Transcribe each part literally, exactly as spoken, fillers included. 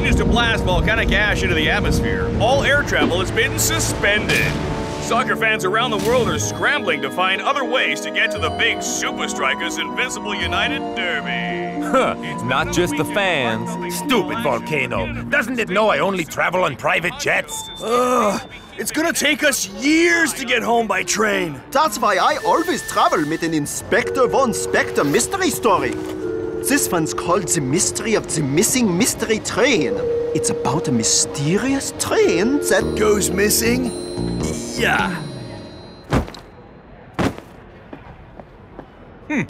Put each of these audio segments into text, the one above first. continues to blast volcanic ash into the atmosphere. All air travel has been suspended. Soccer fans around the world are scrambling to find other ways to get to the big Supa Strikas Invincible United derby. Huh, not just the fans. Stupid volcano. Doesn't it know I only travel on private jets? Ugh, it's gonna take us years to get home by train. That's why I always travel with an Inspector Von Spector mystery story. This one's called The Mystery of the Missing Mystery Train. It's about a mysterious train that goes missing. Yeah. Hmm.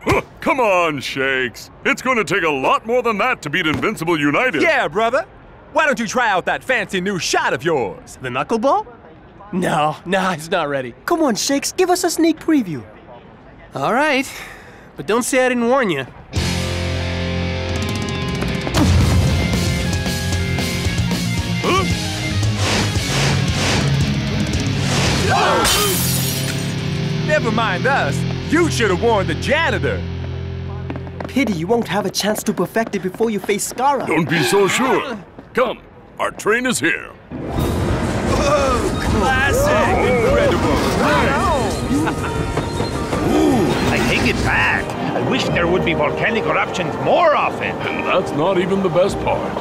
Huh, come on, Shakes. It's going to take a lot more than that to beat Invincible United. Yeah, brother. Why don't you try out that fancy new shot of yours? The knuckleball? No, nah, it's not ready. Come on, Shakes, give us a sneak preview. All right, but don't say I didn't warn you. Huh? Oh. Never mind us. You should have warned the janitor. Pity you won't have a chance to perfect it before you face Skarra. Don't be so sure. Come, our train is here. Whoa. Classic! Incredible! Nice. Ooh, I take it back. I wish there would be volcanic eruptions more often. And that's not even the best part.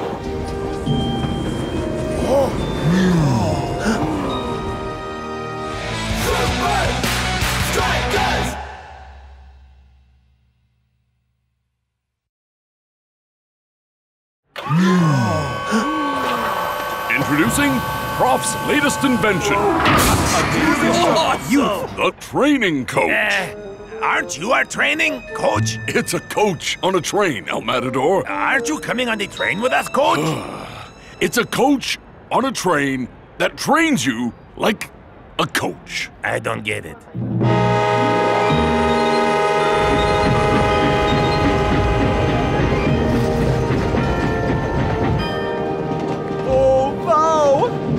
Super Strikers! Introducing Prof's latest invention. Awesome. The training coach. Uh, aren't you our training coach? It's a coach on a train, El Matador. Aren't you coming on the train with us, coach? It's a coach on a train that trains you like a coach. I don't get it.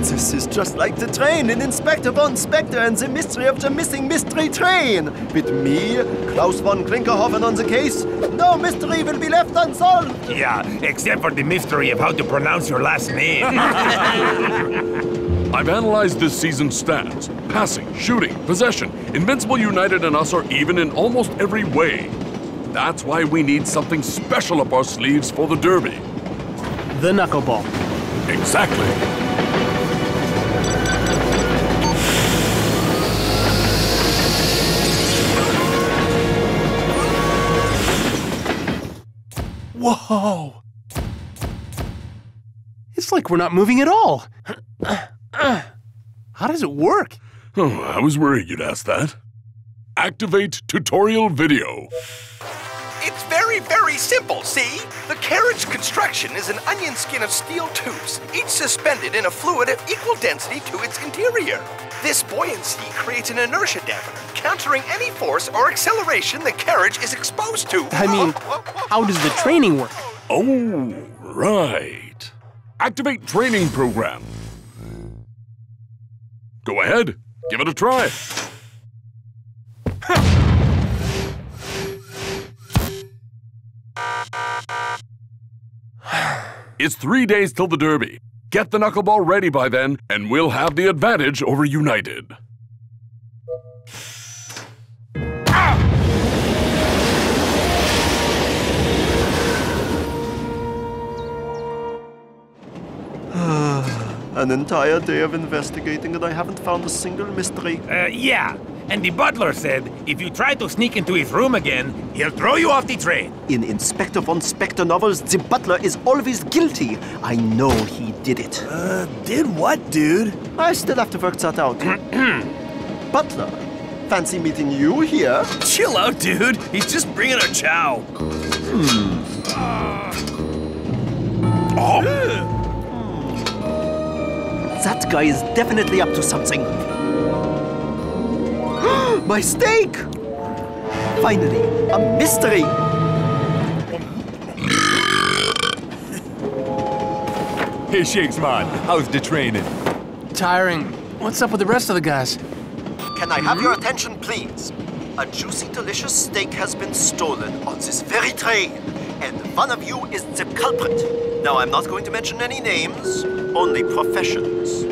This is just like the train in Inspector Von Spector and the Mystery of the Missing Mystery Train. With me, Klaus von Klinkerhofen, on the case, no mystery will be left unsolved. Yeah, except for the mystery of how to pronounce your last name. I've analyzed this season's stats. Passing, shooting, possession. Invincible United and us are even in almost every way. That's why we need something special up our sleeves for the derby. The knuckleball. Exactly. Whoa! It's like we're not moving at all. How does it work? Oh, I was worried you'd ask that. Activate tutorial video. It's very, very simple, see? The carriage construction is an onion skin of steel tubes, each suspended in a fluid of equal density to its interior. This buoyancy creates an inertia dampener, countering any force or acceleration the carriage is exposed to. I mean, how does the training work? Oh, right. Activate training program. Go ahead, give it a try. It's three days till the derby. Get the knuckleball ready by then, and we'll have the advantage over United. Ah! An entire day of investigating and I haven't found a single mystery. Uh, yeah. And the butler said, if you try to sneak into his room again, he'll throw you off the train. In Inspector Von Spector novels, the butler is always guilty. I know he did it. Uh, did what, dude? I still have to work that out. Butler, fancy meeting you here? Chill out, dude. He's just bringing a chow. Hmm. Uh. Oh. That guy is definitely up to something. My steak! Finally, a mystery! Hey, Shakesman, how's the training? Tiring. What's up with the rest of the guys? Can I have your attention, please? A juicy, delicious steak has been stolen on this very train, and one of you is the culprit. Now, I'm not going to mention any names, only professions.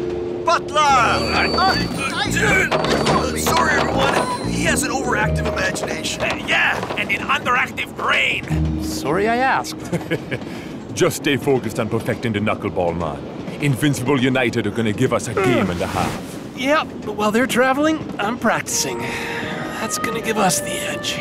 Butler! Uh, sorry, everyone. He has an overactive imagination. Uh, yeah, and an underactive brain. Sorry I asked. Just stay focused on perfecting the knuckleball, man. Invincible United are gonna give us a game and a half. Yep, yeah, but while they're traveling, I'm practicing. That's gonna give us the edge.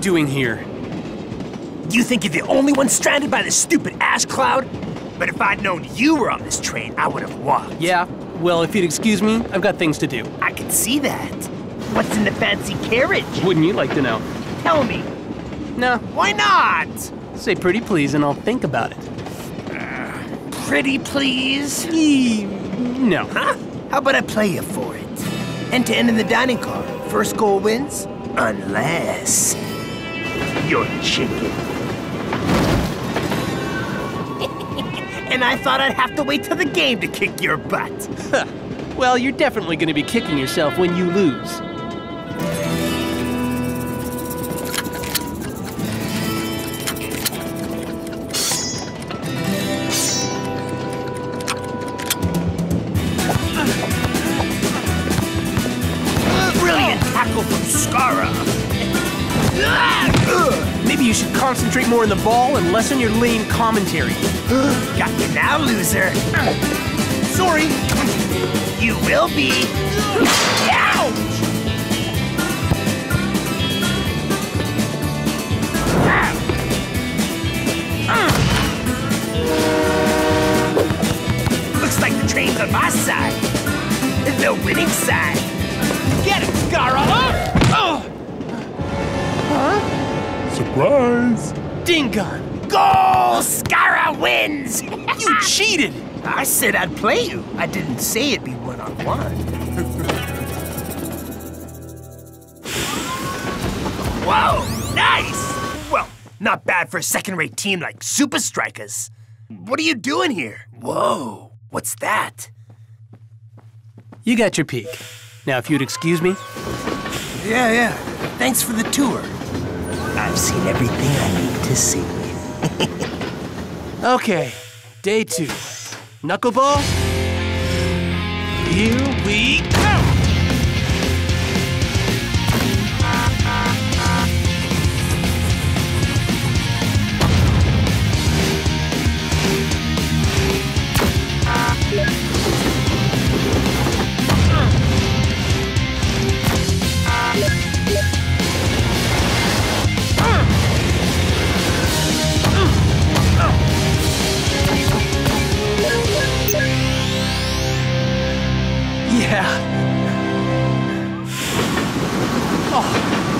Doing here? You think you're the only one stranded by this stupid ash cloud? But if I'd known you were on this train, I would have walked. Yeah, well, if you'd excuse me, I've got things to do. I can see that. What's in the fancy carriage? Wouldn't you like to know? Tell me. No. Why not? Say pretty please and I'll think about it. Uh, pretty please? E no. Huh? How about I play you for it? End to end in the dining car. First goal wins? Unless... You're chicken. And I thought I'd have to wait till the game to kick your butt. Huh. Well, you're definitely going to be kicking yourself when you lose. Brilliant tackle from Skarra. Maybe you should concentrate more on the ball and less on your lame commentary. Got you now, loser. Sorry. You will be. Ouch! Looks like the train's on my side. The winning side. Get it, Skarra! Oh! Huh? Surprise! Dingan! Goal! Skarra wins! You cheated! I said I'd play you. I didn't say it'd be one-on-one. Whoa! Nice! Well, not bad for a second-rate team like Supa Strikas. What are you doing here? Whoa! What's that? You got your peek. Now, if you'd excuse me. Yeah, yeah. Thanks for the tour. I've seen everything I need to see. Okay, day two. Knuckleball? Here we go!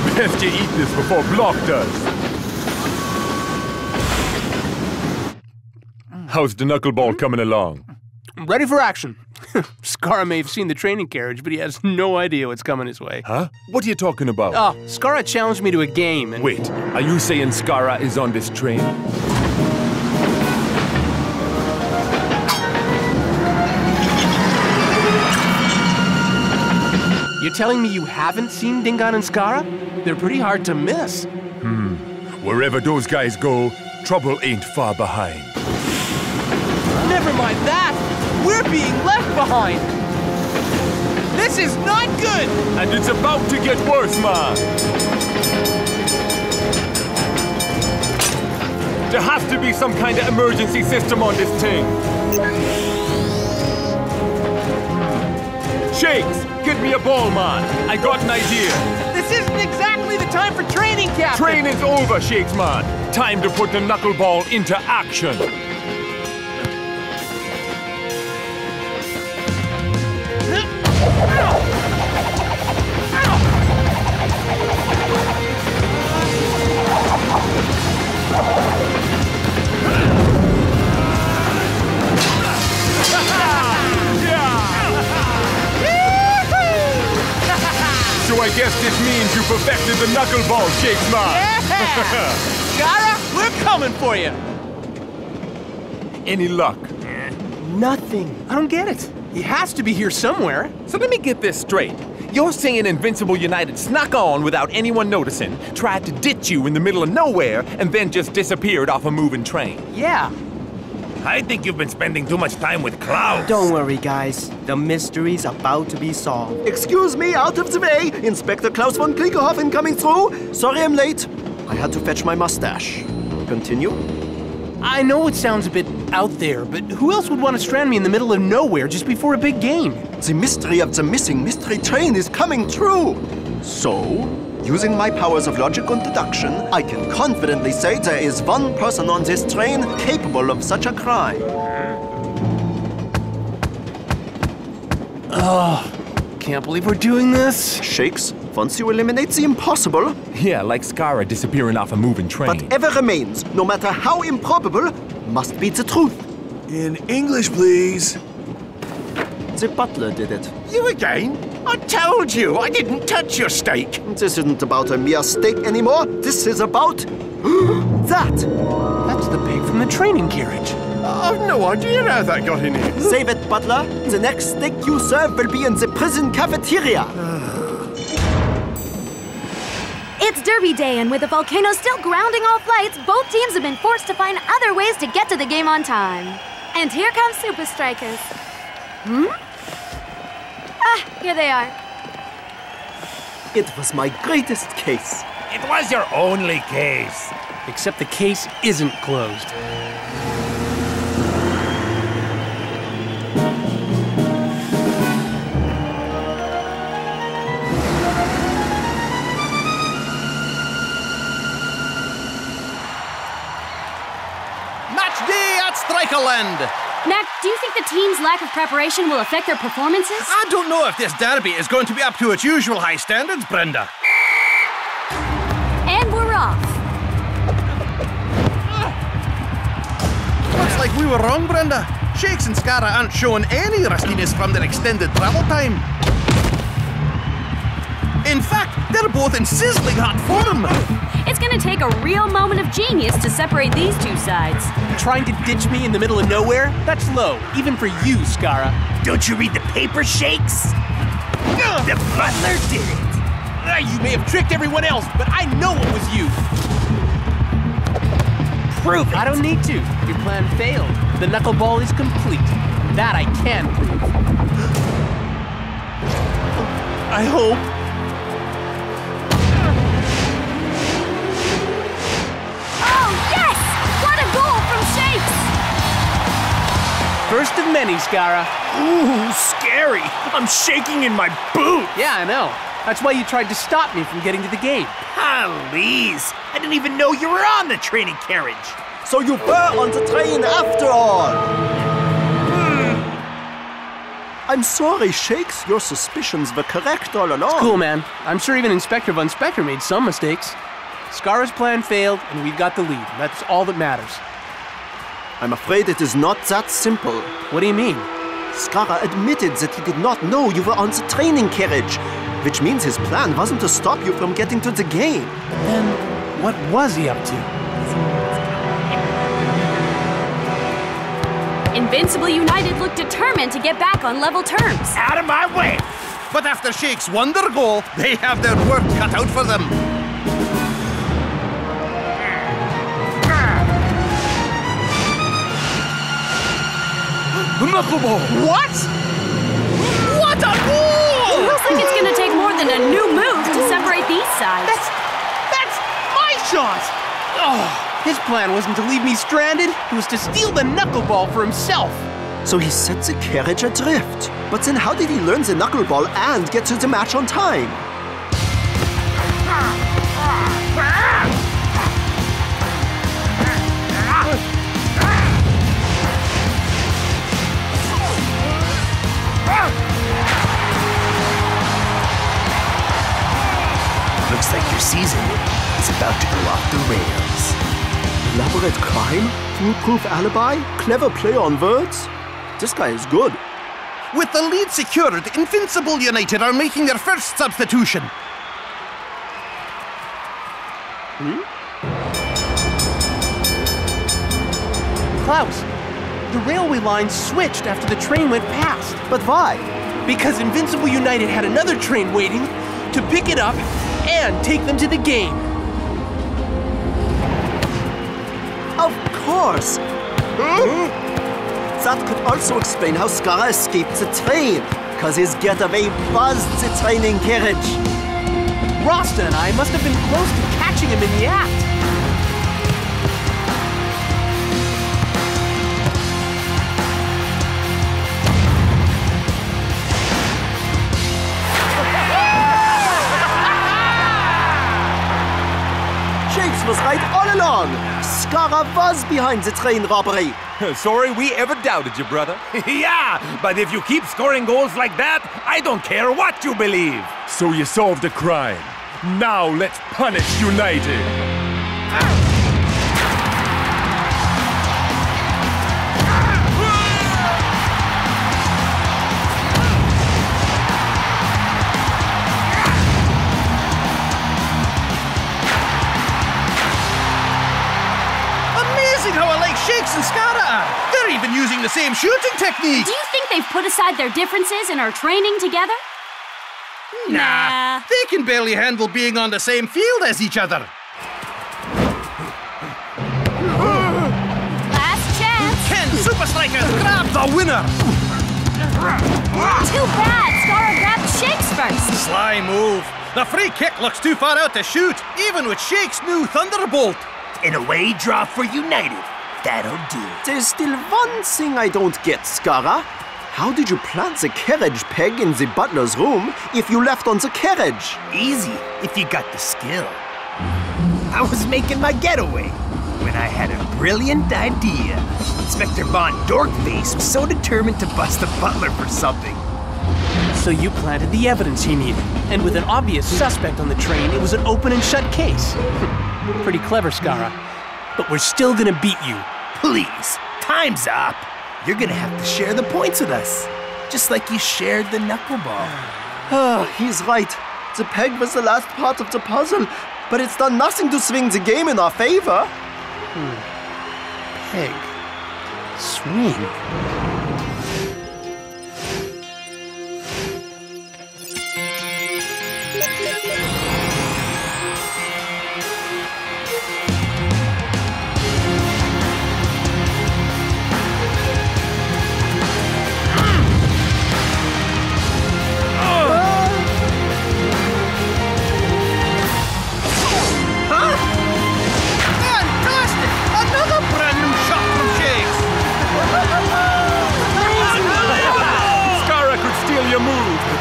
We have to eat this before Block does. How's the knuckleball coming along? Ready for action. Skarra may have seen the training carriage, but he has no idea what's coming his way. Huh? What are you talking about? Oh, Skarra challenged me to a game and... Wait, are you saying Skarra is on this train? You're telling me you haven't seen Dingan and Skarra? They're pretty hard to miss. Hmm. Wherever those guys go, trouble ain't far behind. Never mind that! We're being left behind! This is not good! And it's about to get worse, man! There has to be some kind of emergency system on this thing. Shakes, give me a ball, man. I got an idea. This isn't exactly the time for training, Captain. Training's over, Shakes, man. Time to put the knuckleball into action. I guess this means you perfected the knuckleball, Shakesman. Yeah! Skarra, we're coming for you. Any luck? Eh. Nothing. I don't get it. He has to be here somewhere. So let me get this straight. You're saying Invincible United snuck on without anyone noticing, tried to ditch you in the middle of nowhere, and then just disappeared off a moving train. Yeah. I think you've been spending too much time with Klaus. Don't worry, guys. The mystery's about to be solved. Excuse me, out of the way! Inspector Klaus von Klinkerhofen coming through! Sorry I'm late. I had to fetch my mustache. Continue? I know it sounds a bit out there, but who else would want to strand me in the middle of nowhere just before a big game? The mystery of the missing mystery train is coming true! So, using my powers of logic and deduction, I can confidently say there is one person on this train capable of such a crime. Ugh, can't believe we're doing this. Shakes, once you eliminate the impossible... Yeah, like Skarra disappearing off a moving train. Whatever remains, no matter how improbable, must be the truth. In English, please. The butler did it. You again? I told you, I didn't touch your steak. This isn't about a mere steak anymore. This is about that. That's the pig from the training carriage. I've no idea how that got in here. Save it, butler. The next steak you serve will be in the prison cafeteria. It's Derby Day, and with the volcano still grounding all flights, both teams have been forced to find other ways to get to the game on time. And here comes Supa Strikas. Hmm? Ah, here they are. It was my greatest case. It was your only case. Except the case isn't closed. Match day at Strikeland! Mac, do you think the team's lack of preparation will affect their performances? I don't know if this derby is going to be up to its usual high standards, Brenda. And we're off. Looks like we were wrong, Brenda. Shakes and Skarra aren't showing any rustiness from their extended travel time. In fact, they're both in sizzling hot form. It's gonna take a real moment of genius to separate these two sides. Trying to ditch me in the middle of nowhere? That's low, even for you, Skarra. Don't you read the paper, Shakes? Uh, the butler did it. Uh, you may have tricked everyone else, but I know it was you. Prove it. I don't need to. Your plan failed. The knuckleball is complete. That I can prove. I hope. First of many, Skarra. Ooh, scary. I'm shaking in my boot. Yeah, I know. That's why you tried to stop me from getting to the game. Please. I didn't even know you were on the training carriage. So you were on the train after all. Hmm. I'm sorry, Shakes. Your suspicions were correct all along. It's cool, man. I'm sure even Inspector Von Spector made some mistakes. Skarra's plan failed, and we've got the lead. That's all that matters. I'm afraid it is not that simple. What do you mean? Skarra admitted that he did not know you were on the training carriage, which means his plan wasn't to stop you from getting to the game. Then what was he up to? Invincible United looked determined to get back on level terms. Out of my way! But after Shakes won their goal, they have their work cut out for them. Knuckleball! What? What a goal! It looks like it's going to take more than a new move to separate these sides. That's... that's my shot! Oh! His plan wasn't to leave me stranded, it was to steal the knuckleball for himself. So he set the carriage adrift. But then how did he learn the knuckleball and get to the match on time? Looks like your season is about to go off the rails. Elaborate crime? Foolproof alibi? Clever play on words? This guy is good. With the lead secured, Invincible United are making their first substitution. Hmm? Klaus, the railway line switched after the train went past. But why? Because Invincible United had another train waiting to pick it up and take them to the game. Of course! Hmm? That could also explain how Skarra escaped the train, because his getaway buzzed the training carriage. Rasta and I must have been close to catching him in the act. Was right all along. Skarra was behind the train robbery. Sorry we ever doubted you, brother. Yeah, but if you keep scoring goals like that, I don't care what you believe. So you solved the crime. Now let's punish United. Ah. And Skarra, they're even using the same shooting technique. Do you think they've put aside their differences and are training together? Nah, nah. They can barely handle being on the same field as each other. Last chance. Can Supa Strikas grab the winner? Too bad, Skarra grabbed Shakes first. Sly move. The free kick looks too far out to shoot, even with Shakes' new Thunderbolt. In a way, draw for United. That'll do. There's still one thing I don't get, Skarra. How did you plant the carriage peg in the butler's room if you left on the carriage? Easy, if you got the skill. I was making my getaway when I had a brilliant idea. Inspector Von Dorkface was so determined to bust the butler for something. So you planted the evidence he needed. And with an obvious suspect on the train, it was an open and shut case. Pretty clever, Skarra. But we're still gonna beat you. Please, time's up. You're gonna have to share the points with us, just like you shared the knuckleball. Oh, he's right. The peg was the last part of the puzzle, but it's done nothing to swing the game in our favor. Hmm. Peg. Swing.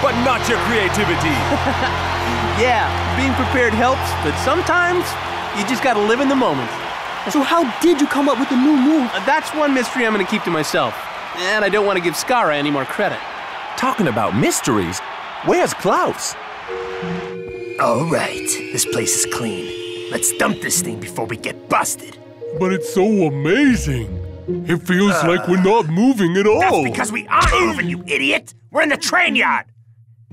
But not your creativity. Yeah, being prepared helps, but sometimes you just gotta live in the moment. So how did you come up with the new move? Uh, that's one mystery I'm gonna keep to myself. And I don't want to give Skarra any more credit. Talking about mysteries, where's Klaus? All right, this place is clean. Let's dump this thing before we get busted. But it's so amazing. It feels uh, like we're not moving at all. That's because we are moving, you idiot. We're in the train yard.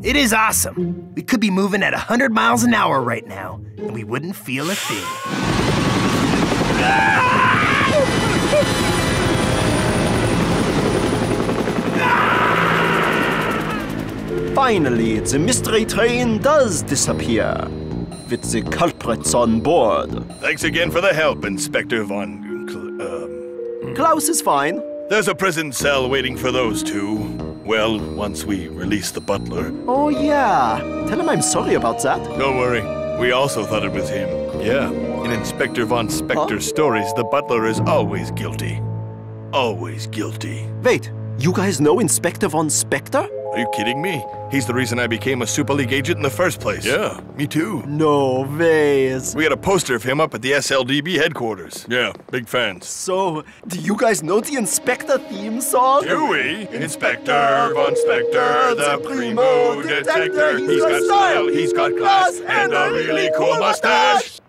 It is awesome. We could be moving at one hundred miles an hour right now, and we wouldn't feel a thing. Finally, the mystery train does disappear, with the culprits on board. Thanks again for the help, Inspector Von... Cl uh... Klaus is fine. There's a prison cell waiting for those two. Well, once we release the butler. Oh, yeah. Tell him I'm sorry about that. Don't worry. We also thought it was him. Yeah. In Inspector Von Spector's huh? stories, the butler is always guilty. Always guilty. Wait, you guys know Inspector Von Spector? Are you kidding me? He's the reason I became a Super League agent in the first place. Yeah, me too. No ways. We had a poster of him up at the S L D B headquarters. Yeah, big fans. So, do you guys know the Inspector theme song? Do we? Inspector Von Spector, the primo detector. He's got style, he's got class, and a really cool mustache.